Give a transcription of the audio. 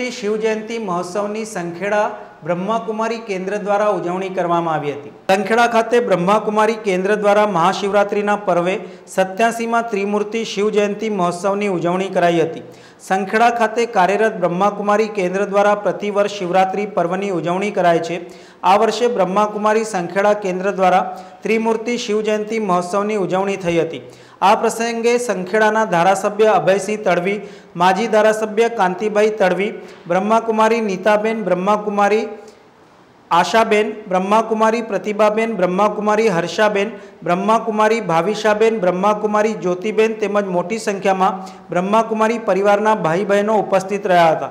ત્રિમૂર્તિ શિવજયંતિ મહોત્સવની સંખેડા બ્રહ્માકુમારી કેન્દ્ર દ્વારા ઉજવણી કરવામાં આવી હતી। સંખેડા ખાતે બ્રહ્માકુમારી કેન્દ્ર દ્વારા મહાશિવરાત્રિના પર્વે 87માં ત્રિમૂર્તિ શિવજયંતિ મહોત્સવની ઉજવણી કરાઈ હતી। સંખેડા ખાતે કાર્યરત બ્રહ્માકુમારી કેન્દ્ર દ્વારા પ્રતિવર્ષ શિવરાત્રિ પર્વની ઉજવણી કરાય છે। આ વર્ષે બ્રહ્માકુમારી સંખેડા કેન્દ્ર દ્વારા ત્રિમૂર્તિ શિવજયંતિ મહોત્સવની ઉજવણી થઈ હતી। आ प्रसंगे संखेड़ा धारासभ्य अभयसिंह तड़वी, माजी धारासभ्य कांतीबाई तड़वी, ब्रह्माकुमारी नीताबेन, ब्रह्माकुमारी आशाबेन, ब्रह्माकुमारी प्रतिभाबेन, ब्रह्माकुमारी हर्षाबेन, ब्रह्माकुमारी भाविशाबेन, ब्रह्माकुमारी ज्योतिबेन तेमज मोटी संख्या में ब्रह्माकुमारी परिवारना भाई बहनों उपस्थित रहा था।